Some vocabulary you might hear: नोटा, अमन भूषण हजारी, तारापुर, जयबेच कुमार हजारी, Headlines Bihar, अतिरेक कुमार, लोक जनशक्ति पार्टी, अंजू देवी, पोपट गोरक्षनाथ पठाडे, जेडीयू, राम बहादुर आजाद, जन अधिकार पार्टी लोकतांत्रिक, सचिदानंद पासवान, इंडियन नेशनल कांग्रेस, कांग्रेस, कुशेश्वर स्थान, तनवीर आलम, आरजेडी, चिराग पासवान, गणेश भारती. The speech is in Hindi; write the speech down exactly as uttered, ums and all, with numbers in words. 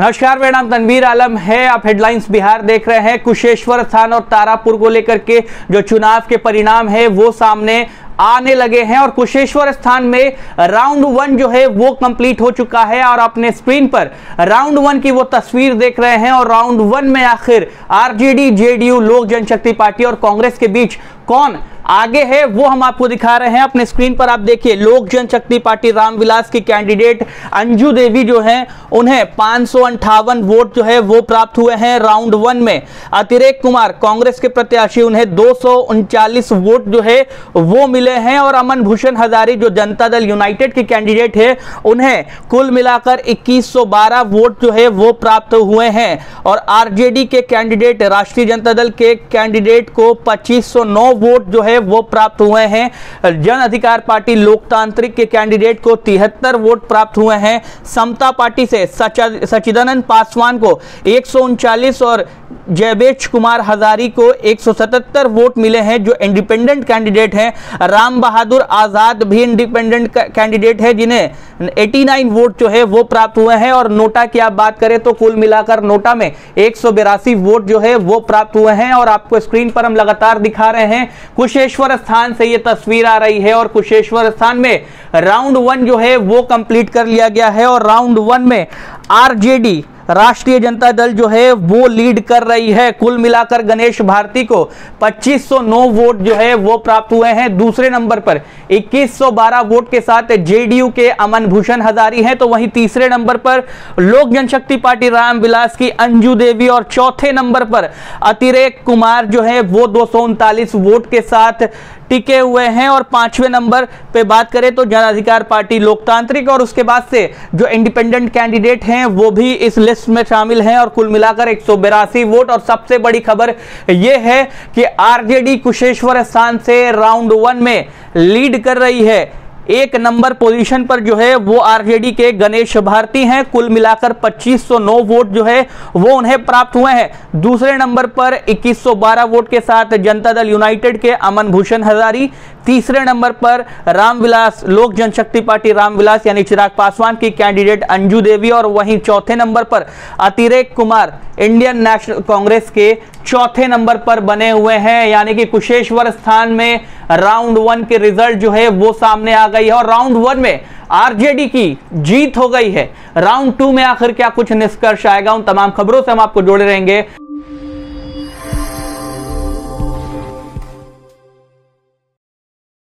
नमस्कार, मेरा नाम तनवीर आलम है। आप हेडलाइंस बिहार देख रहे हैं। कुशेश्वर स्थान और तारापुर को लेकर के जो चुनाव के परिणाम है वो सामने आने लगे हैं और कुशेश्वर स्थान में राउंड वन जो है वो कंप्लीट हो चुका है और अपने स्क्रीन पर राउंड वन की वो तस्वीर देख रहे हैं। और राउंड वन में आखिर आरजेडी, जेडीयू, लोक जनशक्ति पार्टी और कांग्रेस के बीच कौन आगे है वो हम आपको दिखा रहे हैं। अपने स्क्रीन पर आप देखिए, लोक जनशक्ति पार्टी रामविलास की कैंडिडेट अंजू देवी जो हैं उन्हें पांच सौ अंठावन वोट जो है वो प्राप्त हुए हैं राउंड वन में। अतिरेक कुमार कांग्रेस के प्रत्याशी, उन्हें दो सौ उनचालीस वोट जो है वो मिले हैं। और अमन भूषण हजारी जो जनता दल यूनाइटेड की कैंडिडेट है उन्हें कुल मिलाकर इक्कीस सौ बारह वोट जो है वो प्राप्त हुए हैं। और आरजेडी के कैंडिडेट, राष्ट्रीय जनता दल के कैंडिडेट को पच्चीस सौ नौ वोट जो है वो प्राप्त हुए हैं। जन अधिकार पार्टी लोकतांत्रिक के कैंडिडेट को तिहत्तर वोट प्राप्त हुए हैं। समता पार्टी से सचिदानंद पासवान को एक सौ उनचालीस और जयबेच कुमार हजारी को एक सौ सतहत्तर वोट मिले हैं जो इंडिपेंडेंट कैंडिडेट हैं। राम बहादुर आजाद भी इंडिपेंडेंट कैंडिडेट है जिन्हें नवासी वोट जो है वो प्राप्त हुए हैं। और नोटा की आप बात करें तो कुल मिलाकर नोटा में एक सौ बिरासी वोट जो है वो प्राप्त हुए हैं। और आपको स्क्रीन पर हम लगातार दिखा रहे हैं, कुशेश्वर स्थान से ये तस्वीर आ रही है। और कुशेश्वर स्थान में राउंड वन जो है वो कंप्लीट कर लिया गया है और राउंड वन में आरजेडी, राष्ट्रीय जनता दल जो है वो लीड कर रही है। कुल मिलाकर गणेश भारती को पच्चीस सौ नौ वोट जो है वो प्राप्त हुए हैं। दूसरे नंबर पर इक्कीस सौ बारह वोट के साथ जेडीयू के अमन भूषण हजारी हैं, तो वहीं तीसरे नंबर पर लोक जनशक्ति पार्टी रामविलास की अंजू देवी और चौथे नंबर पर अतिरेक कुमार जो है वो दो सौ उनतालीस वोट के साथ टिके हुए हैं। और पांचवें नंबर पे बात करें तो जन अधिकार पार्टी लोकतांत्रिक और उसके बाद से जो इंडिपेंडेंट कैंडिडेट हैं वो भी इस लिस्ट में शामिल हैं और कुल मिलाकर एक सौ बिरासी वोट। और सबसे बड़ी खबर यह है कि आरजेडी कुशेश्वर स्थान से राउंड वन में लीड कर रही है। एक नंबर पोजीशन पर जो है वो आरजेडी के गणेश भारती हैं, कुल मिलाकर पच्चीस सौ नौ वोट जो है वो उन्हें प्राप्त हुए हैं। दूसरे नंबर पर इक्कीस सौ बारह वोट के साथ जनता दल यूनाइटेड के अमन भूषण हजारी, तीसरे नंबर पर रामविलास, लोक जनशक्ति पार्टी रामविलास यानी चिराग पासवान की कैंडिडेट अंजू देवी, और वहीं चौथे नंबर पर अतिरेक कुमार इंडियन नेशनल कांग्रेस के चौथे नंबर पर बने हुए हैं। यानी कि कुशेश्वर स्थान में राउंड वन के रिजल्ट जो है वो सामने आ गई है और राउंड वन में आरजेडी की जीत हो गई है। राउंड टू में आखिर क्या कुछ निष्कर्ष आएगा, उन तमाम खबरों से हम आपको जोड़े रहेंगे।